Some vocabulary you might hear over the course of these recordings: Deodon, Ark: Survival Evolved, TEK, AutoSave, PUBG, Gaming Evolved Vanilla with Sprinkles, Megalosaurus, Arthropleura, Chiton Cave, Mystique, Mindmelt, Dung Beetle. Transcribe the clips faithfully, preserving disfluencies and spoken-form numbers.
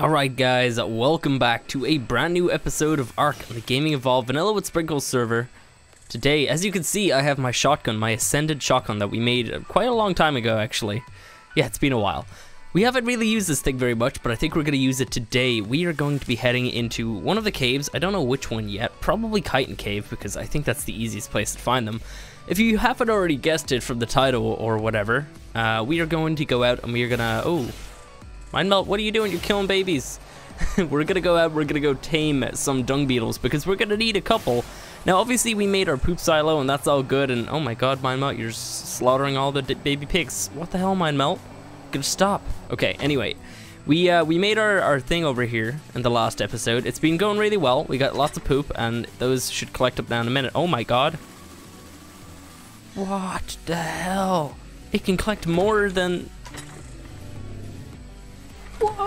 Alright guys, welcome back to a brand new episode of Ark on the Gaming Evolved Vanilla with Sprinkles server. Today, as you can see, I have my shotgun, my ascended shotgun that we made quite a long time ago actually. Yeah, it's been a while. We haven't really used this thing very much, but I think we're going to use it today. We are going to be heading into one of the caves. I don't know which one yet, probably Chiton Cave, because I think that's the easiest place to find them. If you haven't already guessed it from the title or whatever, uh, we are going to go out and we are going to... Oh, Mindmelt, what are you doing? You're killing babies. We're going to go out, we're going to go tame some dung beetles, because we're going to need a couple. Now, obviously, we made our poop silo, and that's all good, and oh my god, Mindmelt, you're slaughtering all the d baby pigs. What the hell, Mindmelt? Gonna stop. Okay, anyway, we uh, we made our, our thing over here in the last episode. It's been going really well. We got lots of poop, and those should collect up now in a minute. Oh my god. What the hell? It can collect more than... What?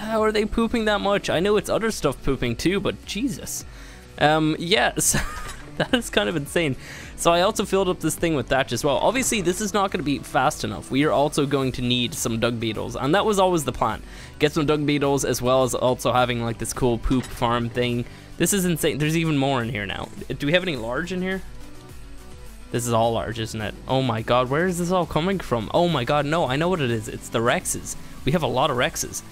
How are they pooping that much? I know it's other stuff pooping too, but Jesus. Um, yes. That is kind of insane. So I also filled up this thing with thatch as well. Obviously, this is not going to be fast enough. We are also going to need some dung beetles, and that was always the plan. Get some dung beetles, as well as also having like this cool poop farm thing. This is insane. There's even more in here now. Do we have any large in here? This is all large, isn't it? Oh my god, where is this all coming from? Oh my god, no, I know what it is. It's the Rexes. We have a lot of Rexes.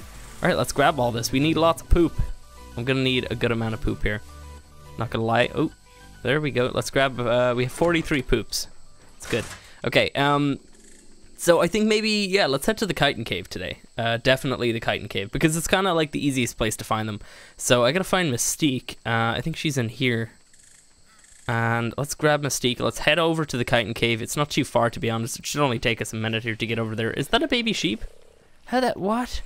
All right, let's grab all this. We need lots of poop. I'm going to need a good amount of poop here. Not going to lie. Oh. There we go. Let's grab, uh, we have forty-three poops. It's good. Okay, um, so I think maybe, yeah, let's head to the Chiton Cave today. Uh, definitely the Chiton Cave, because it's kind of like the easiest place to find them. So I gotta find Mystique. Uh, I think she's in here. And let's grab Mystique. Let's head over to the Chiton Cave. It's not too far, to be honest. It should only take us a minute here to get over there. Is that a baby sheep? How that, what?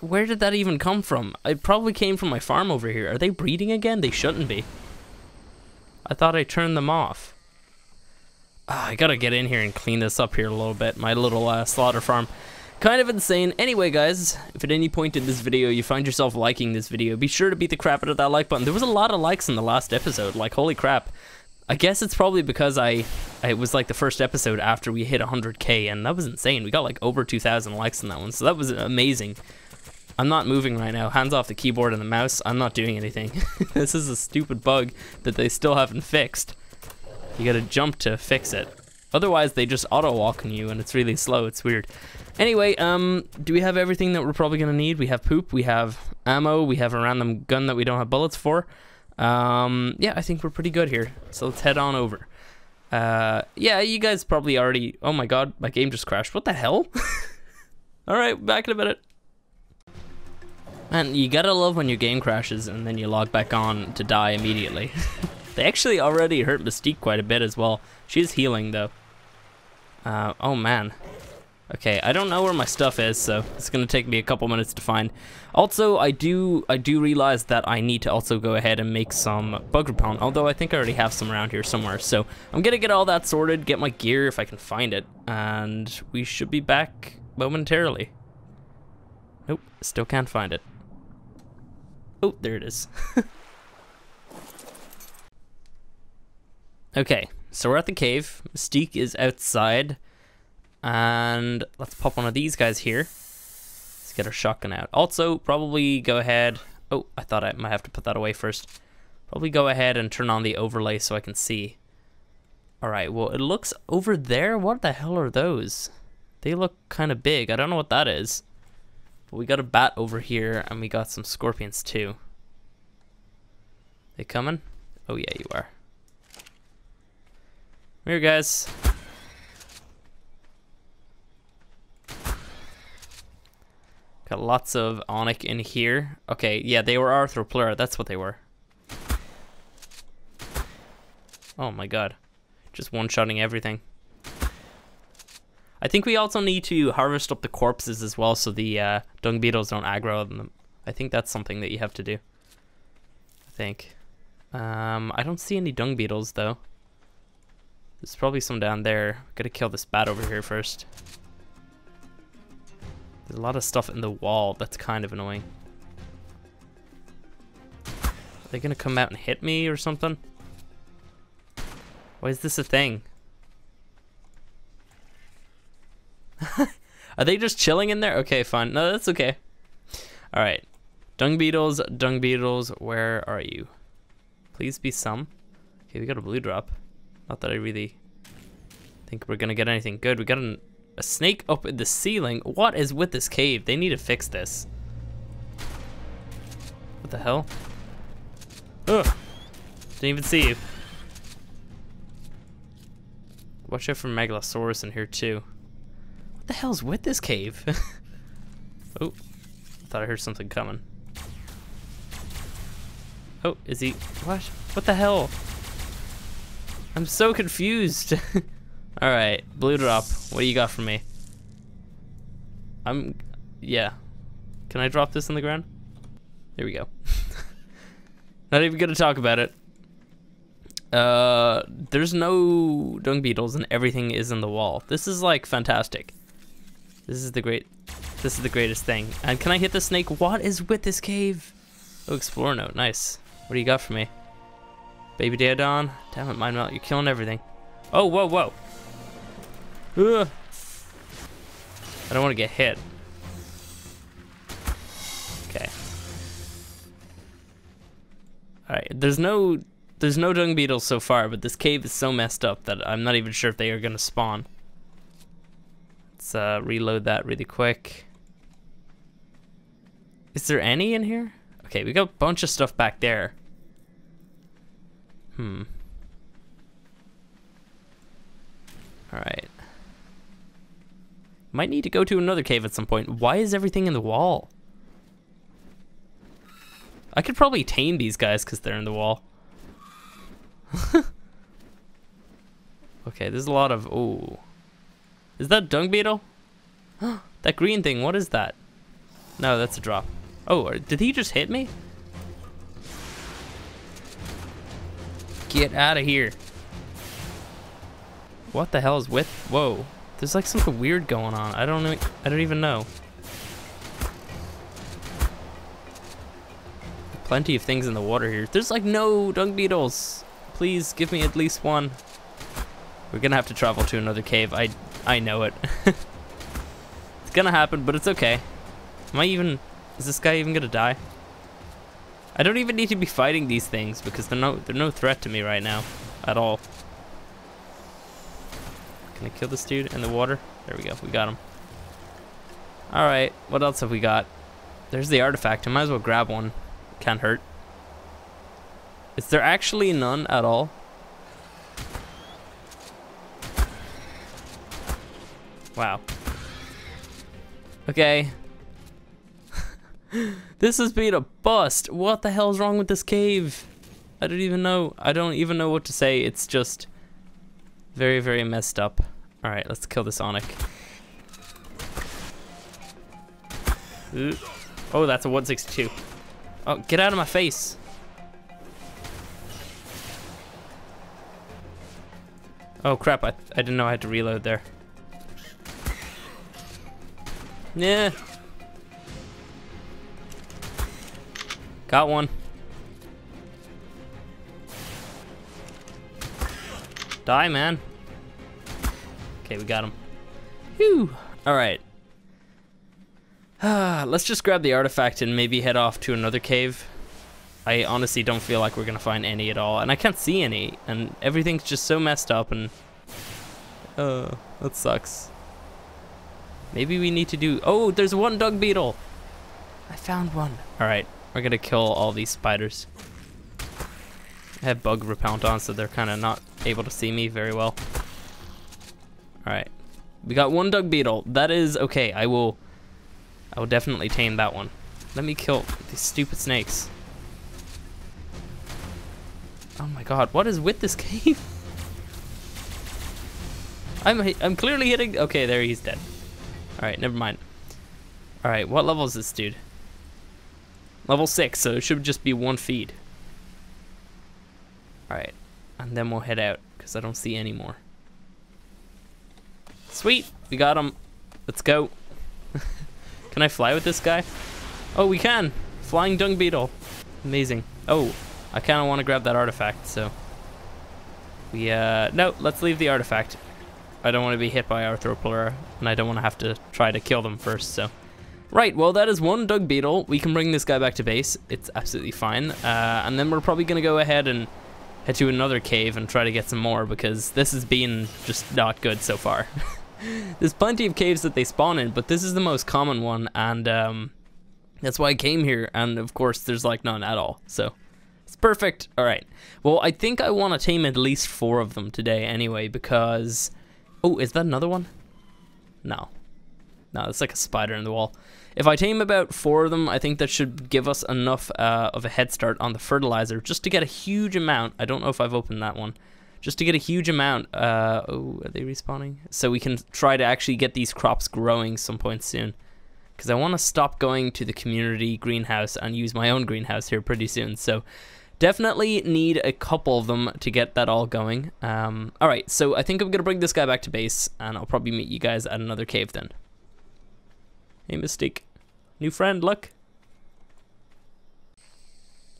Where did that even come from? It probably came from my farm over here. Are they breeding again? They shouldn't be. I thought I turned them off. Oh, I gotta get in here and clean this up here a little bit. My little uh, slaughter farm. Kind of insane. Anyway, guys, if at any point in this video you find yourself liking this video, be sure to beat the crap out of that like button. There was a lot of likes in the last episode. Like, holy crap. I guess it's probably because I, it was like the first episode after we hit one hundred K, and that was insane. We got like over two thousand likes on that one, so that was amazing. I'm not moving right now. Hands off the keyboard and the mouse. I'm not doing anything. This is a stupid bug that they still haven't fixed. You gotta jump to fix it. Otherwise, they just auto-walk on you, and it's really slow. It's weird. Anyway, um, do we have everything that we're probably gonna need? We have poop, we have ammo, we have a random gun that we don't have bullets for. Um, yeah, I think we're pretty good here. So let's head on over. Uh, yeah, you guys probably already... Oh my god, my game just crashed. What the hell? Alright, back in a minute. And you gotta love when your game crashes and then you log back on to die immediately. They actually already hurt Mystique quite a bit as well. She's healing though. Uh, oh man. Okay, I don't know where my stuff is, so it's gonna take me a couple minutes to find. Also, I do I do realize that I need to also go ahead and make some bug repellent, although I think I already have some around here somewhere. So I'm gonna get all that sorted, get my gear if I can find it, and we should be back momentarily. Nope, still can't find it. Oh, there it is. Okay, so we're at the cave. Mystique is outside. And let's pop one of these guys here. Let's get our shotgun out. Also, probably go ahead... Oh, I thought I might have to put that away first. Probably go ahead and turn on the overlay so I can see. Alright, well, it looks over there. What the hell are those? They look kind of big. I don't know what that is. We got a bat over here, and we got some scorpions too. They coming? Oh yeah, you are. Come here, guys. Got lots of onyx in here. Okay, yeah, they were Arthropleura. That's what they were. Oh my god, just one-shotting everything. I think we also need to harvest up the corpses as well, so the uh, dung beetles don't aggro them. I think that's something that you have to do. I think. Um, I don't see any dung beetles though. There's probably some down there. Gotta kill this bat over here first. There's a lot of stuff in the wall that's kind of annoying. Are they gonna come out and hit me or something? Why is this a thing? Are they just chilling in there? Okay, fine. No, that's okay. All right. Dung beetles, dung beetles, where are you? Please be some. Okay, we got a blue drop. Not that I really think we're gonna get anything good. We got an, a snake up in the ceiling. What is with this cave? They need to fix this. What the hell? Ugh. Didn't even see you. Watch out for Megalosaurus in here too. What the hell's with this cave? Oh, I thought I heard something coming. Oh, is he, what? What the hell? I'm so confused. All right, blue drop, what do you got for me? I'm, yeah. Can I drop this on the ground? There we go. Not even gonna talk about it. Uh, there's no dung beetles and everything is in the wall. This is like fantastic. This is the great, this is the greatest thing. And can I hit the snake? What is with this cave? Oh, explore note, nice. What do you got for me? Baby Deodon, damn it, Mindmelt, you're killing everything. Oh, whoa, whoa. Ugh. I don't wanna get hit. Okay. All right, there's no, There's no dung beetles so far, but this cave is so messed up that I'm not even sure if they are gonna spawn. Let's uh, reload that really quick. Is there any in here? Okay, we got a bunch of stuff back there. Hmm. All right. Might need to go to another cave at some point. Why is everything in the wall? I could probably tame these guys because they're in the wall. Okay, there's a lot of, oh, is that dung beetle? That green thing, what is that? No, that's a drop. Oh, did he just hit me? Get out of here. What the hell is with, whoa, there's like something weird going on. I don't know, I don't even know. Plenty of things in the water here. There's like no dung beetles. Please give me at least one. We're gonna have to travel to another cave. I I know it. It's gonna happen, but it's okay. Am I even, is this guy even gonna die? I don't even need to be fighting these things because they're no they're no threat to me right now at all. Can I kill this dude in the water? There we go, we got him. All right, what else have we got? There's the artifact, I might as well grab one. Can't hurt. Is there actually none at all? Wow. Okay. This has been a bust. What the hell's wrong with this cave? I don't even know. I don't even know what to say. It's just very, very messed up. All right, let's kill this Onyx. Ooh. Oh, that's a one sixty-two. Oh, get out of my face. Oh crap, I, I didn't know I had to reload there. Yeah. Got one. Die, man. Okay, we got him. Whew, all right. Let's just grab the artifact and maybe head off to another cave. I honestly don't feel like we're gonna find any at all, and I can't see any, and everything's just so messed up, and oh, uh, that sucks. Maybe we need to do, oh, there's one dung beetle. I found one. All right, we're gonna kill all these spiders. I have bug repellent on, so they're kind of not able to see me very well. All right, we got one dung beetle. That is okay. I will I will definitely tame that one. Let me kill these stupid snakes. Oh my god, what is with this cave? I'm I'm clearly hitting, okay, there, he's dead. All right, never mind. All right, what level is this dude? Level six, so it should just be one feed. All right, and then we'll head out because I don't see any more. Sweet, we got him. Let's go. Can I fly with this guy? Oh, we can! Flying dung beetle. Amazing. Oh, I kind of want to grab that artifact, so. We, uh, no, let's leave the artifact. I don't want to be hit by Arthropleura, and I don't want to have to try to kill them first, so. Right, well, that is one Dung Beetle. We can bring this guy back to base. It's absolutely fine. Uh, and then we're probably going to go ahead and head to another cave and try to get some more, because this has been just not good so far. There's plenty of caves that they spawn in, but this is the most common one, and um, that's why I came here. And of course, there's like none at all, so it's perfect. All right. Well, I think I want to tame at least four of them today, anyway, because oh, is that another one? No, no, it's like a spider in the wall. If I tame about four of them, I think that should give us enough uh, of a head start on the fertilizer, just to get a huge amount. I don't know if I've opened that one. Just to get a huge amount. Uh, oh, are they respawning? So we can try to actually get these crops growing some point soon, because I want to stop going to the community greenhouse and use my own greenhouse here pretty soon. So definitely need a couple of them to get that all going. Um, all right, so I think I'm going to bring this guy back to base, and I'll probably meet you guys at another cave then. Hey, Mystique. New friend, look.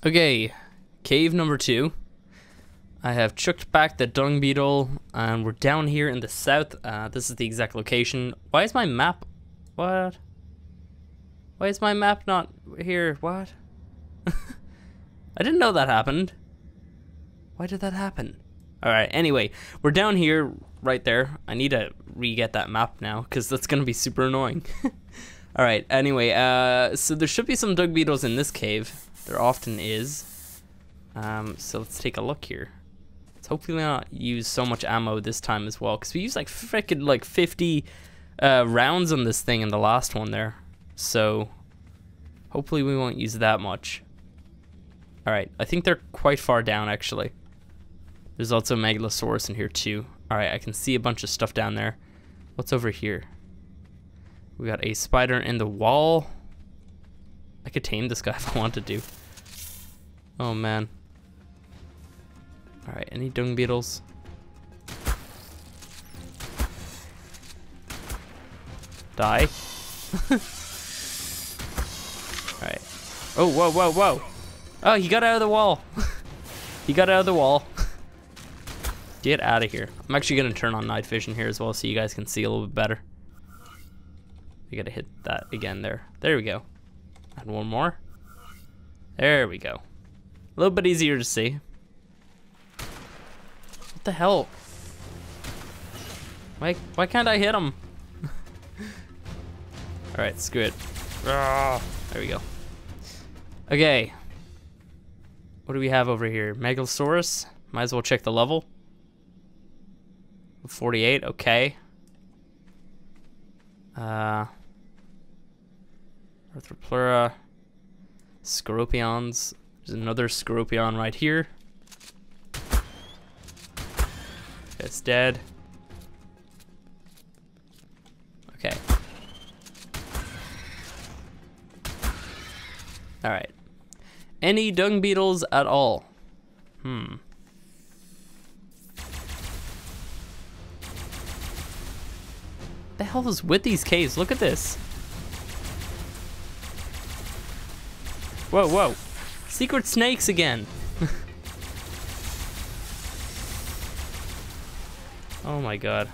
Okay, cave number two. I have chucked back the Dung Beetle, and we're down here in the south. Uh, this is the exact location. Why is my map? What? Why is my map not here? What? I didn't know that happened. Why did that happen? Alright, anyway, we're down here, right there. I need to re-get that map now, because that's going to be super annoying. Alright, anyway, uh, so there should be some Dung Beetles in this cave. There often is. Um, so let's take a look here. Hopefully not use so much ammo this time as well, because we used like freaking like fifty uh, rounds on this thing in the last one there, so hopefully we won't use that much. Alright, I think they're quite far down actually. There's also a Megalosaurus in here too. Alright, I can see a bunch of stuff down there. What's over here? We got a spider in the wall. I could tame this guy if I wanted to. Oh man. Alright, any Dung Beetles? Die. Alright. Oh, whoa, whoa, whoa. Oh, he got out of the wall. He got out of the wall. Get out of here. I'm actually going to turn on night vision here as well, so you guys can see a little bit better. We got to hit that again there. There we go. And one more. There we go. A little bit easier to see. What the hell? Why, why can't I hit him? Alright, screw it. There we go. Okay. What do we have over here? Megalosaurus? Might as well check the level. forty-eight, okay. Uh, Arthropleura. Scorpions. There's another Scorpion right here. It's dead. Okay. Alright. Any Dung Beetles at all? Hmm. The hell is with these caves? Look at this. Whoa, whoa. Secret snakes again. Oh my god.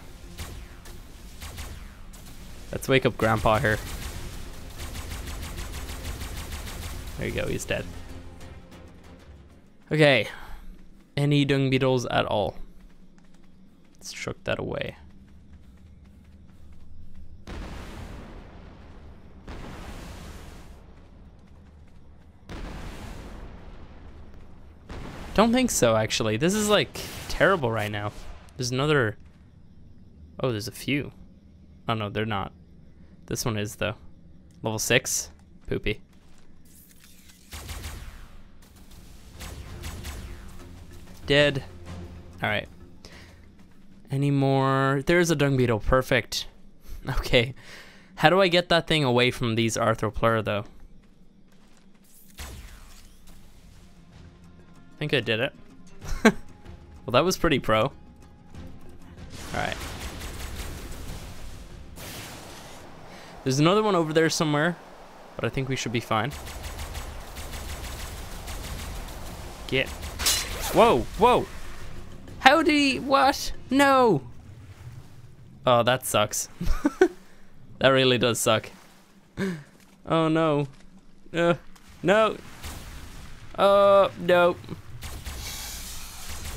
Let's wake up Grandpa here. There you go, he's dead. Okay. Any Dung Beetles at all? Let's chuck that away. Don't think so, actually. This is like terrible right now. There's another. Oh, there's a few. Oh no, they're not. This one is though. Level six. Poopy. Dead. All right. Any more? There's a Dung Beetle. Perfect. Okay. How do I get that thing away from these Arthropleura though? I think I did it. Well, that was pretty pro. Alright. There's another one over there somewhere, but I think we should be fine. Get. Whoa, whoa! How did he. What? No! Oh, that sucks. That really does suck. Oh no. Uh, no. Oh, no.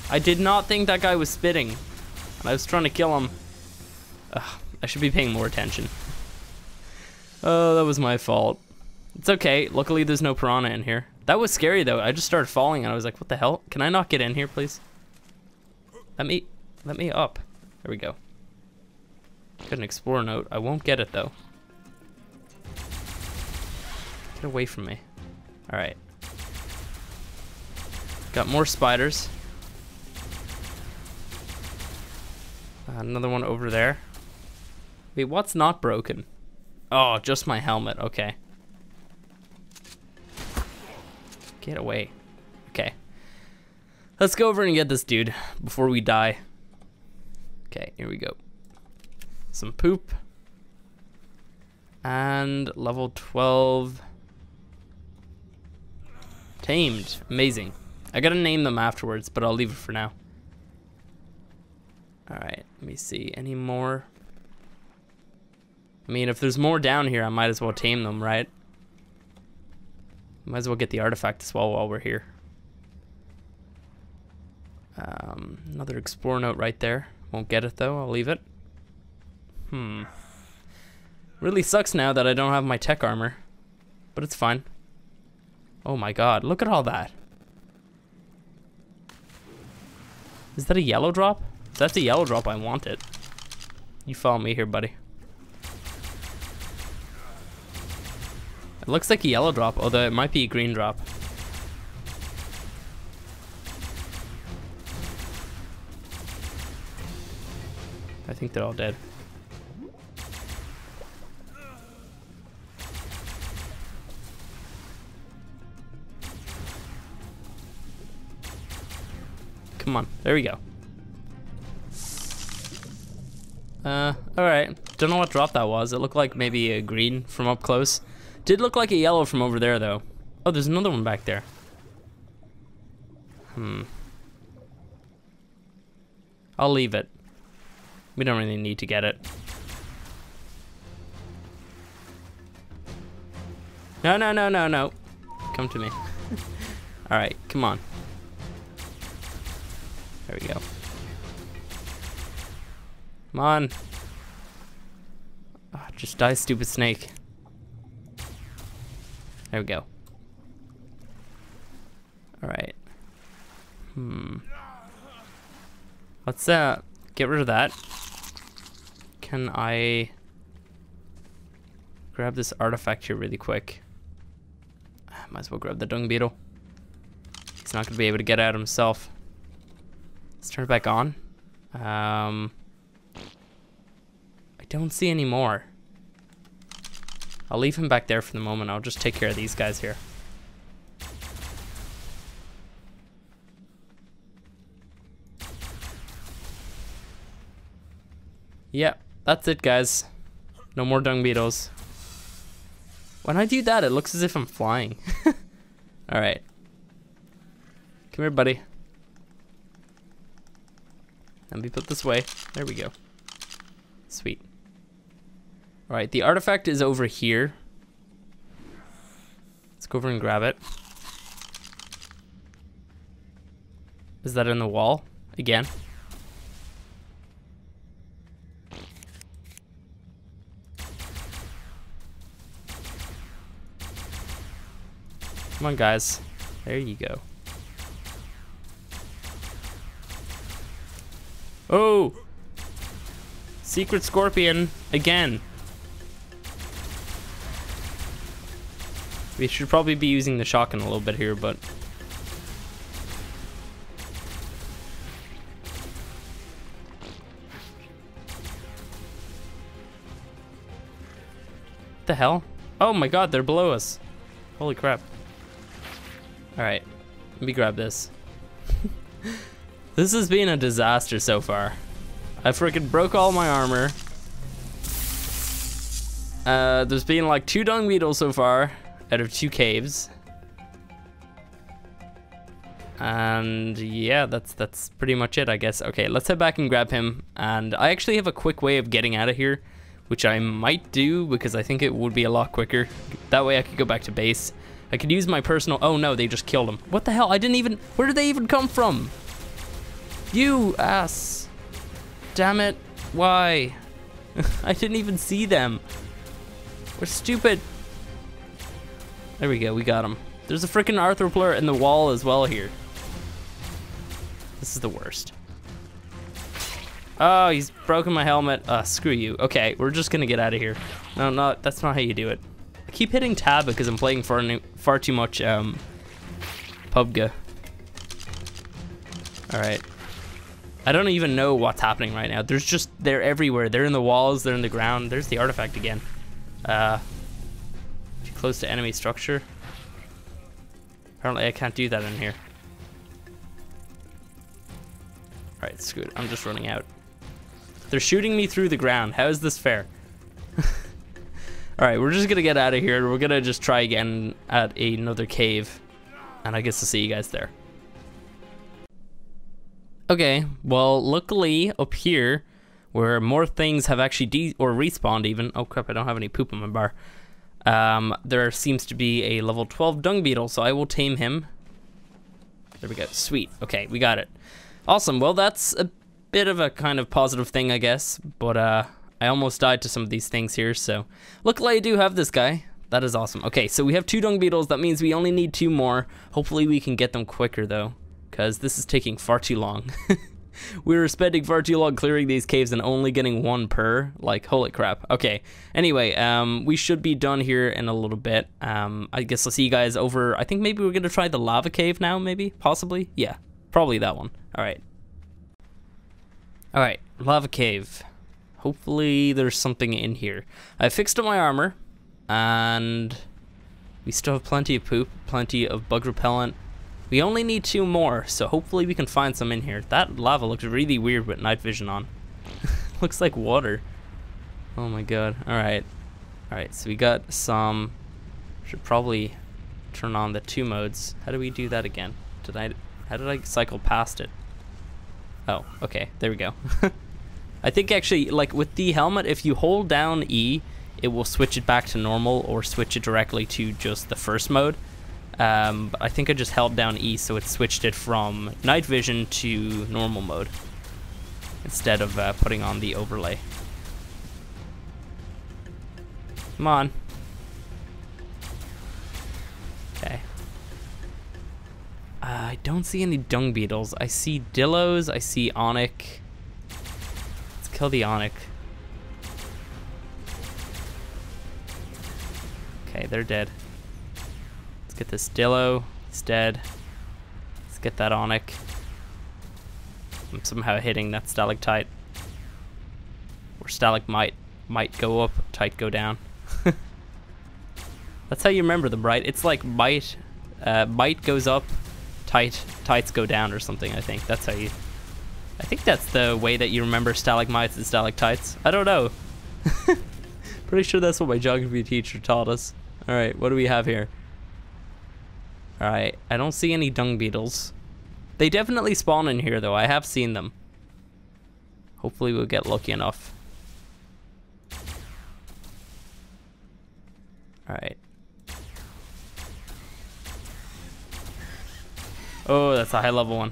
I did not think that guy was spitting. And I was trying to kill him. Ugh, I should be paying more attention. Oh, that was my fault. It's okay. Luckily, there's no piranha in here. That was scary, though. I just started falling, and I was like, what the hell? Can I not get in here, please? Let me, let me up. There we go. Got an explore note. I won't get it, though. Get away from me. All right. Got more spiders. Uh, another one over there. Wait, what's not broken? Oh, just my helmet. Okay. Get away. Okay. Let's go over and get this dude before we die. Okay, here we go. Some poop. And level twelve. Tamed. Amazing. I gotta name them afterwards, but I'll leave it for now. Alright, let me see. Any more? I mean, if there's more down here, I might as well tame them, right? Might as well get the artifact as well while we're here. Um, another explore note right there. Won't get it though, I'll leave it. Hmm. Really sucks now that I don't have my tech armor. But it's fine. Oh my god, look at all that. Is that a yellow drop? If that's a yellow drop, I want it. You follow me here, buddy. It looks like a yellow drop, although it might be a green drop. I think they're all dead. Come on, there we go. Uh, alright. Don't know what drop that was. It looked like maybe a green from up close. Did look like a yellow from over there, though. Oh, there's another one back there. Hmm. I'll leave it. We don't really need to get it. No, no, no, no, no. Come to me. All right, come on. There we go. Come on. Oh, just die, stupid snake. There we go. All right. Hmm. Let's uh, get rid of that. Can I grab this artifact here really quick? Might as well grab the Dung Beetle. He's not gonna be able to get out himself. Let's turn it back on. Um, I don't see any more. I'll leave him back there for the moment. I'll just take care of these guys here. Yeah, that's it, guys. No more Dung Beetles. When I do that, it looks as if I'm flying. All right. Come here, buddy. Let me put this way. There we go. Sweet. All right, the artifact is over here. Let's go over and grab it. Is that in the wall again? Come on, guys. There you go. Oh! Secret scorpion again. We should probably be using the shotgun a little bit here, but what the hell? Oh my god, they're below us. Holy crap. Alright, let me grab this. This has been a disaster so far. I freaking broke all my armor. Uh, there's been like two Dung Beetles so far. Out of two caves. And yeah, that's that's pretty much it, I guess. Okay, let's head back and grab him. And I actually have a quick way of getting out of here, which I might do because I think it would be a lot quicker. That way I could go back to base. I could use my personal... Oh no, they just killed him. What the hell? I didn't even... Where did they even come from? You ass. Damn it. Why? I didn't even see them. We're stupid. There we go. We got him. There's a freaking Arthropleura in the wall as well here. This is the worst. Oh, he's broken my helmet. Uh, screw you. Okay, we're just gonna get out of here. No, no, that's not how you do it. I keep hitting tab because I'm playing far, far too much um, P U B G. All right. I don't even know what's happening right now. There's just, they're everywhere. They're in the walls, they're in the ground. There's the artifact again. Uh, close to enemy structure. Apparently I can't do that in here. All right, screw it, I'm just running out. They're shooting me through the ground. How is this fair? All right, we're just gonna get out of here. We're gonna just try again at another cave. And I guess I'll see you guys there. Okay, well, luckily up here where more things have actually de or respawned even. Oh crap, I don't have any poop on my bar. Um, there seems to be a level twelve Dung Beetle, so I will tame him. There we go, sweet. Okay, we got it. Awesome, well, that's a bit of a kind of positive thing, I guess, but uh, I almost died to some of these things here, so. Luckily I do have this guy. That is awesome. Okay, so we have two Dung Beetles. That means we only need two more. Hopefully we can get them quicker though, because this is taking far too long. We were spending far too long clearing these caves and only getting one per. Like, holy crap. Okay, anyway, um, we should be done here in a little bit. Um, I guess I'll see you guys over. I think maybe we're gonna try the lava cave now, maybe? Possibly? Yeah, probably that one. All right. All right, lava cave. Hopefully there's something in here. I fixed up my armor, and we still have plenty of poop, plenty of bug repellent. We only need two more, so hopefully we can find some in here. That lava looks really weird with night vision on. Looks like water. Oh my god. Alright. Alright, so we got some. Should probably turn on the two modes. How do we do that again? Did I, how did I cycle past it? Oh, okay. There we go. I think actually, like with the helmet, if you hold down E, it will switch it back to normal or switch it directly to just the first mode. Um, but I think I just held down E, so it switched it from night vision to normal mode instead of uh, putting on the overlay. Come on. Okay. Uh, I don't see any Dung Beetles. I see Dillos. I see Onyx. Let's kill the Onyx. Okay, they're dead. Get this Dillo, it's dead. Let's get that Onyx. I'm somehow hitting that stalactite. Or stalagmite might go up, tight go down. That's how you remember them, right? It's like might, uh, might goes up, tight, tights go down or something, I think. That's how you, I think that's the way that you remember stalagmites and stalactites. I don't know. Pretty sure that's what my geography teacher taught us. All right, what do we have here? Alright, I don't see any Dung Beetles. They definitely spawn in here though, I have seen them. Hopefully we'll get lucky enough. Alright. Oh, that's a high level one.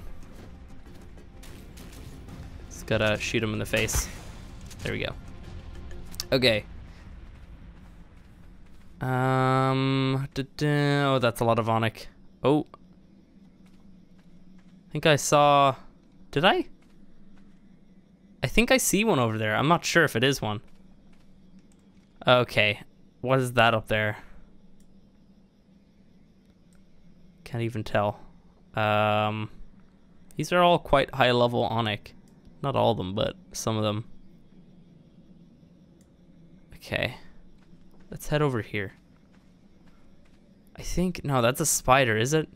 Just gotta shoot him in the face. There we go. Okay. Um, oh, that's a lot of Onyx. Oh, I think I saw, did I? I think I see one over there. I'm not sure if it is one. Okay, what is that up there? Can't even tell. Um, these are all quite high level Onyx. Not all of them, but some of them. Okay, let's head over here. I think, no, that's a spider, is it?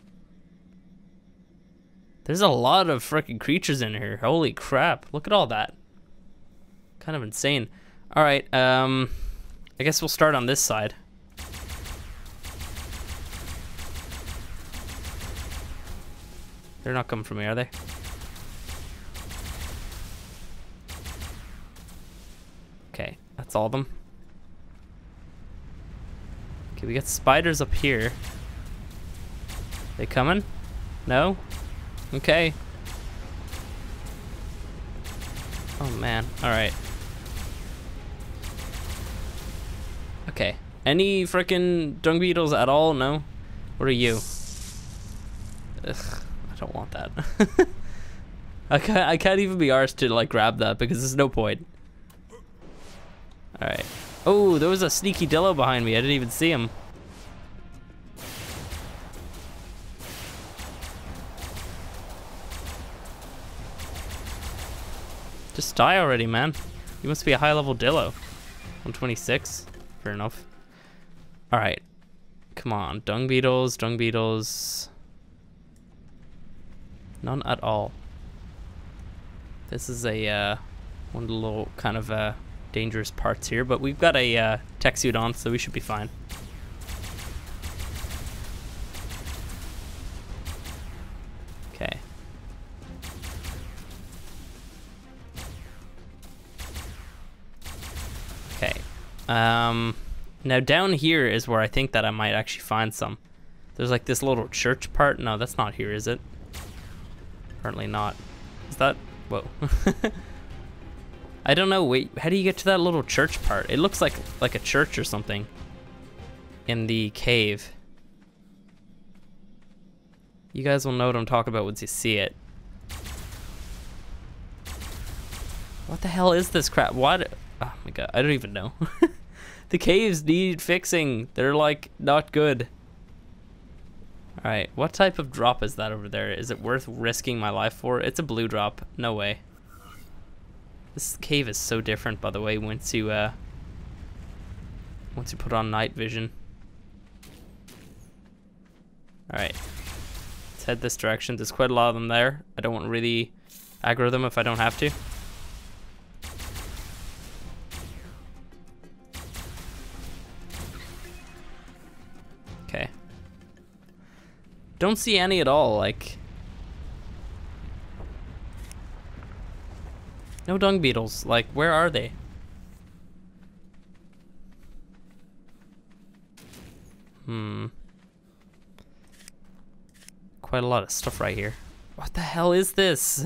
There's a lot of freaking creatures in here. Holy crap, look at all that. Kind of insane. All right, um, I guess we'll start on this side. They're not coming from me, are they? Okay, that's all of them. Okay, we got spiders up here. They coming? No? Okay. Oh man, alright. Okay, any frickin' dung beetles at all? No? What are you? Ugh, I don't want that. I, can't, I can't even be arsed to like grab that because there's no point. Alright. Oh, there was a sneaky dillo behind me. I didn't even see him. Just die already, man. You must be a high level dillo. one twenty-six. Fair enough. Alright. Come on. Dung beetles, dung beetles. None at all. This is a uh, one of the little kind of uh, dangerous parts here, but we've got a uh, tech suit on, so we should be fine. Okay. Okay. Um, now down here is where I think that I might actually find some. There's like this little church part. No, that's not here, is it? Apparently not. Is that? Whoa. I don't know. Wait, how do you get to that little church part? It looks like like a church or something in the cave. You guys will know what I'm talking about once you see it. What the hell is this crap? What? Oh my god, I don't even know. The caves need fixing. They're like not good. Alright, what type of drop is that over there? Is it worth risking my life for? It's a blue drop. No way. This cave is so different, by the way, once you, uh, once you put on night vision. Alright. Let's head this direction. There's quite a lot of them there. I don't want to really aggro them if I don't have to. Okay. Don't see any at all, like... No dung beetles, like, where are they? Hmm. Quite a lot of stuff right here. What the hell is this?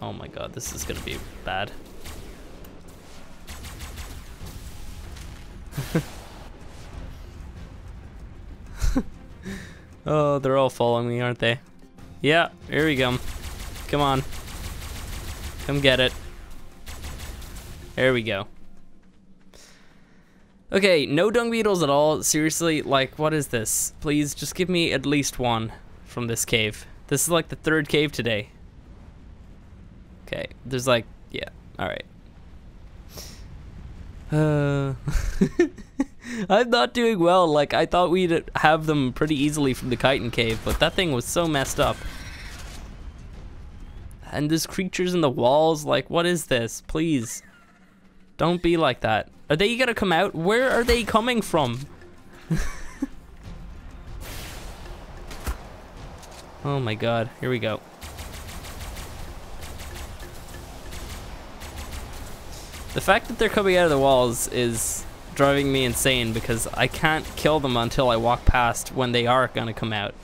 Oh my god, this is gonna be bad. Oh, they're all following me, aren't they? Yeah, here we go. Come on. Come get it. There we go. Okay, no dung beetles at all. Seriously, like, what is this? Please, just give me at least one from this cave. This is like the third cave today. Okay, there's like, yeah, alright. Uh... I'm not doing well. Like, I thought we'd have them pretty easily from the chitin cave, but that thing was so messed up. And there's creatures in the walls. Like, what is this? Please. Don't be like that. Are they gonna come out? Where are they coming from? Oh my god. Here we go. The fact that they're coming out of the walls is... driving me insane because I can't kill them until I walk past when they are gonna come out.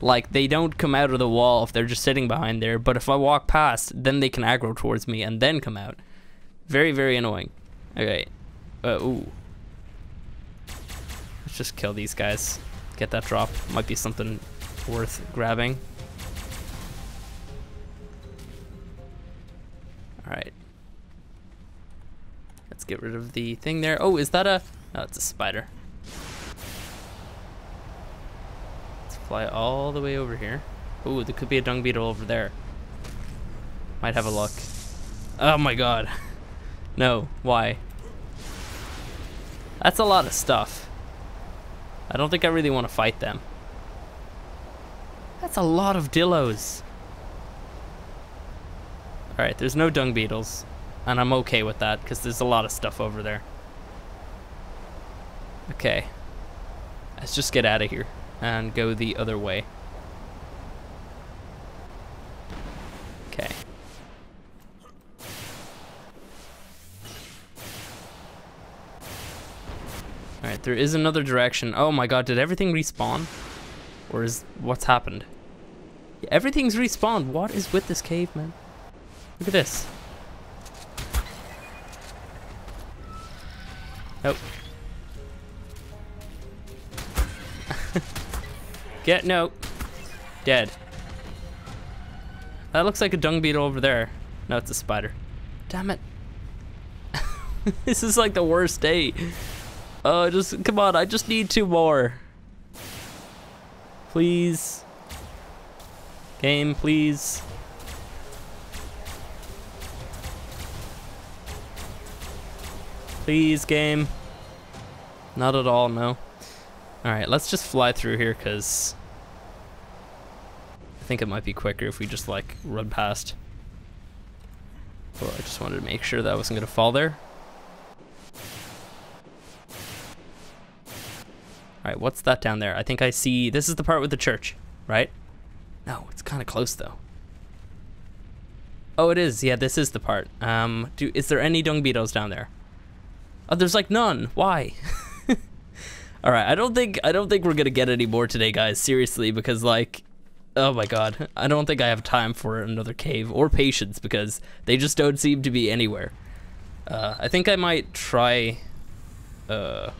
Like, they don't come out of the wall if they're just sitting behind there, but if I walk past, then they can aggro towards me and then come out. Very, very annoying. Okay. Uh, ooh. Let's just kill these guys. Get that drop. Might be something worth grabbing. Alright. Get rid of the thing there. Oh, is that a... No, it's a spider. Let's fly all the way over here. Oh, there could be a dung beetle over there. Might have a look. Oh my god. No, why? That's a lot of stuff. I don't think I really want to fight them. That's a lot of dillos. Alright, there's no dung beetles. And I'm okay with that, because there's a lot of stuff over there. Okay. Let's just get out of here and go the other way. Okay. Alright, there is another direction. Oh my god, did everything respawn? Or is what's happened? Yeah, everything's respawned. What is with this cave, man? Look at this. Nope. Get no. Dead. That looks like a dung beetle over there. No, it's a spider. Damn it. This is like the worst day. Oh, just come on. I just need two more. Please. Game, please. Please, game. Not at all, no. Alright, let's just fly through here because I think it might be quicker if we just like run past. Well, I just wanted to make sure that I wasn't going to fall there. Alright, what's that down there? I think I see. This is the part with the church, right? No, it's kind of close though. Oh, it is. Yeah, this is the part. Um, do is there any dung beetles down there? Oh, there's like none. Why? All right, I don't think I don't think we're gonna get any more today, guys. Seriously, because like, oh my god, I don't think I have time for another cave or patience because they just don't seem to be anywhere. Uh, I think I might try. Uh,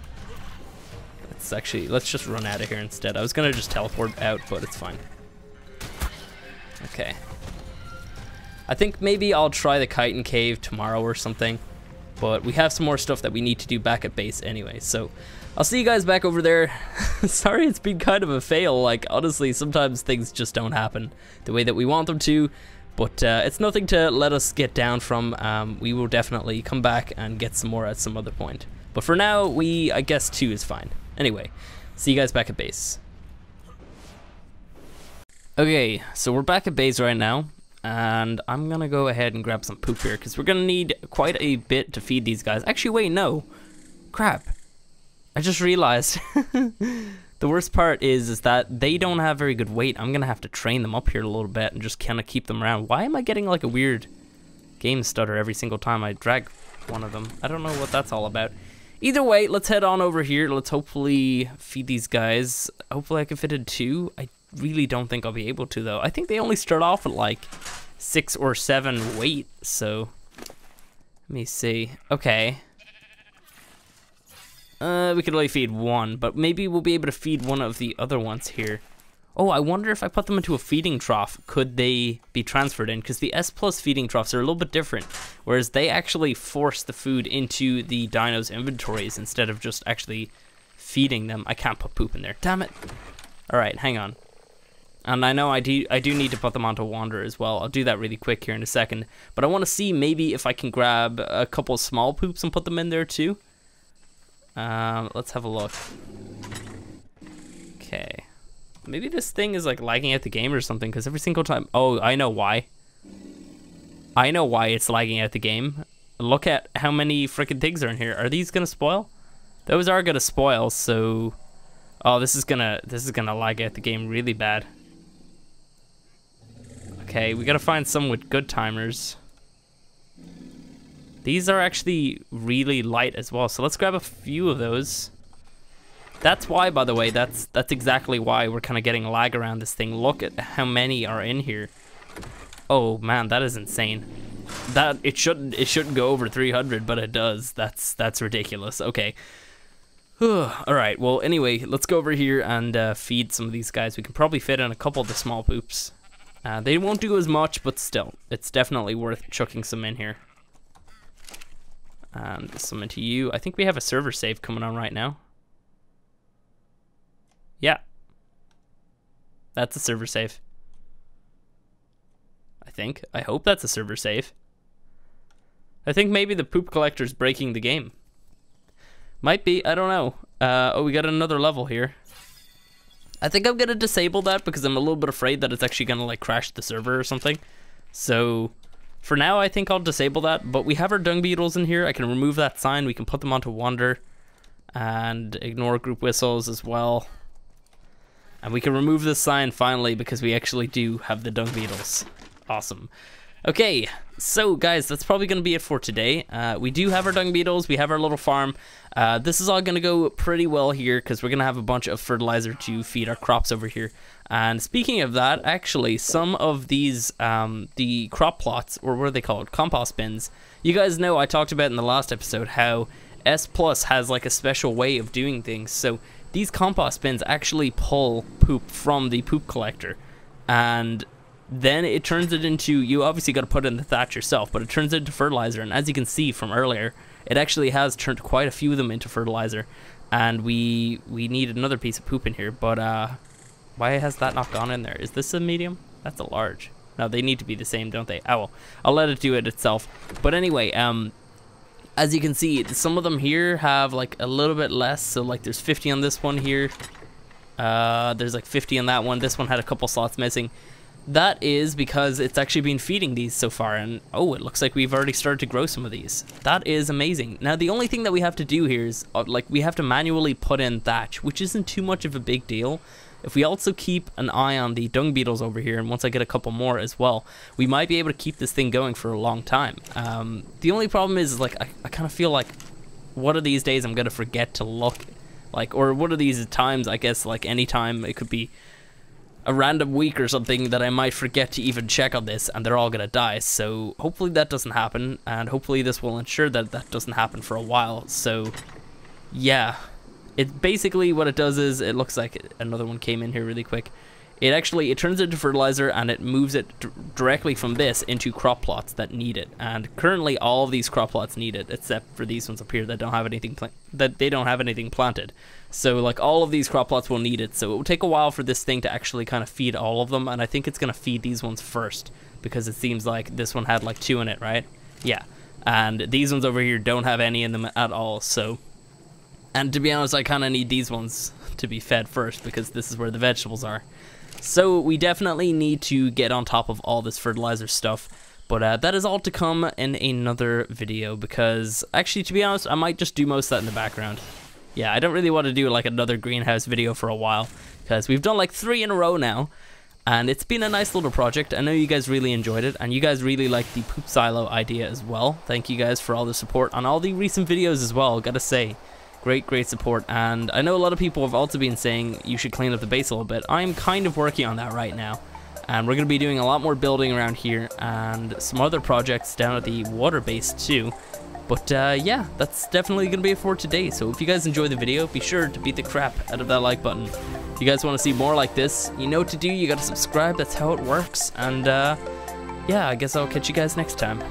let's actually let's just run out of here instead. I was gonna just teleport out, but it's fine. Okay. I think maybe I'll try the Chiton Cave tomorrow or something, but we have some more stuff that we need to do back at base anyway. So. I'll see you guys back over there. Sorry it's been kind of a fail, like honestly sometimes things just don't happen the way that we want them to, but uh, it's nothing to let us get down from. Um, we will definitely come back and get some more at some other point, but for now we, I guess two is fine. Anyway, see you guys back at base. Okay, so we're back at base right now and I'm gonna go ahead and grab some poop here because we're gonna need quite a bit to feed these guys. Actually wait, no, crap. I just realized the worst part is is that they don't have very good weight. I'm gonna have to train them up here a little bit and just kind of keep them around. Why am I getting like a weird game stutter every single time I drag one of them? I don't know what that's all about. Either way, let's head on over here. Let's hopefully feed these guys. Hopefully I can fit in two. I really don't think I'll be able to though. I think they only start off at like six or seven weight. So let me see. Okay. Uh, we could only feed one, but maybe we'll be able to feed one of the other ones here. Oh, I wonder if I put them into a feeding trough, could they be transferred in? Because the S plus feeding troughs are a little bit different, whereas they actually force the food into the dino's inventories instead of just actually feeding them. I can't put poop in there, damn it. All right, hang on. And I know I do, I do need to put them onto Wander as well. I'll do that really quick here in a second, but I want to see maybe if I can grab a couple small poops and put them in there too. Um, let's have a look. Okay. Maybe this thing is like lagging at the game or something because every single time. Oh, I know why. I know why it's lagging at the game. Look at how many freaking things are in here. Are these gonna spoil? Those are gonna spoil, so oh, this is gonna this is gonna lag at the game really bad. Okay, we gotta find some with good timers. These are actually really light as well, so let's grab a few of those. That's why, by the way, that's that's exactly why we're kind of getting lag around this thing. Look at how many are in here. Oh man, that is insane. That it shouldn't it shouldn't go over three hundred, but it does. That's that's ridiculous. Okay. All right. Well, anyway, let's go over here and uh, feed some of these guys. We can probably fit in a couple of the small poops. Uh, they won't do as much, but still, it's definitely worth chucking some in here. And some into you. I think we have a server save coming on right now. Yeah. That's a server save. I think. I hope that's a server save. I think maybe the poop collector's breaking the game. Might be. I don't know. Uh, oh, we got another level here. I think I'm going to disable that because I'm a little bit afraid that it's actually going to like crash the server or something. So... for now, I think I'll disable that, but we have our dung beetles in here. I can remove that sign. We can put them onto Wander. and ignore group whistles as well. And we can remove this sign finally because we actually do have the dung beetles. Awesome. Okay, so guys, that's probably going to be it for today. Uh, we do have our dung beetles, we have our little farm. Uh, this is all going to go pretty well here because we're going to have a bunch of fertilizer to feed our crops over here. And speaking of that, actually, some of these, um, the crop plots, or what are they called? Compost bins. You guys know I talked about in the last episode how S plus has like a special way of doing things. So these compost bins actually pull poop from the poop collector, and then it turns it into, you obviously got to put in the thatch yourself, but it turns it into fertilizer. And as you can see from earlier, it actually has turned quite a few of them into fertilizer. And we we need another piece of poop in here, but uh, why has that not gone in there? Is this a medium? That's a large. No, they need to be the same, don't they? Oh well, I'll let it do it itself. But anyway, um, as you can see, some of them here have like a little bit less. So like there's fifty on this one here. Uh, there's like fifty on that one. This one had a couple slots missing. That is because it's actually been feeding these so far, and oh, it looks like we've already started to grow some of these. That is amazing. Now the only thing that we have to do here is uh, like we have to manually put in thatch, which isn't too much of a big deal. If we also keep an eye on the dung beetles over here, and once I get a couple more as well, we might be able to keep this thing going for a long time. Um, the only problem is, is like I, I kind of feel like one of these days I'm gonna forget to look, like, or one of these times, I guess, like any time, it could be a random week or something that I might forget to even check on this, and they're all gonna die. So hopefully that doesn't happen, and hopefully this will ensure that that doesn't happen for a while. So yeah, it basically, what it does is, it looks like another one came in here really quick. It actually, it turns it into fertilizer, and it moves it directly from this into crop plots that need it. And currently all of these crop plots need it, except for these ones up here that don't have anything plant that they don't have anything planted. So like all of these crop plots will need it, so it will take a while for this thing to actually kind of feed all of them, and I think it's going to feed these ones first, because it seems like this one had like two in it, right? Yeah, and these ones over here don't have any in them at all, so, and to be honest, I kind of need these ones to be fed first, because this is where the vegetables are. So we definitely need to get on top of all this fertilizer stuff. But uh, that is all to come in another video, because actually, to be honest, I might just do most of that in the background. Yeah, I don't really want to do like another greenhouse video for a while, because we've done like three in a row now, and it's been a nice little project. I know you guys really enjoyed it, and you guys really liked the poop silo idea as well. Thank you guys for all the support on all the recent videos as well, gotta say. Great, great support, and I know a lot of people have also been saying you should clean up the base a little bit. I'm kind of working on that right now, and we're going to be doing a lot more building around here and some other projects down at the water base too. But uh, yeah, that's definitely going to be it for today. So if you guys enjoy the video, be sure to beat the crap out of that like button. If you guys want to see more like this, you know what to do. You got to subscribe, that's how it works. And uh, yeah, I guess I'll catch you guys next time.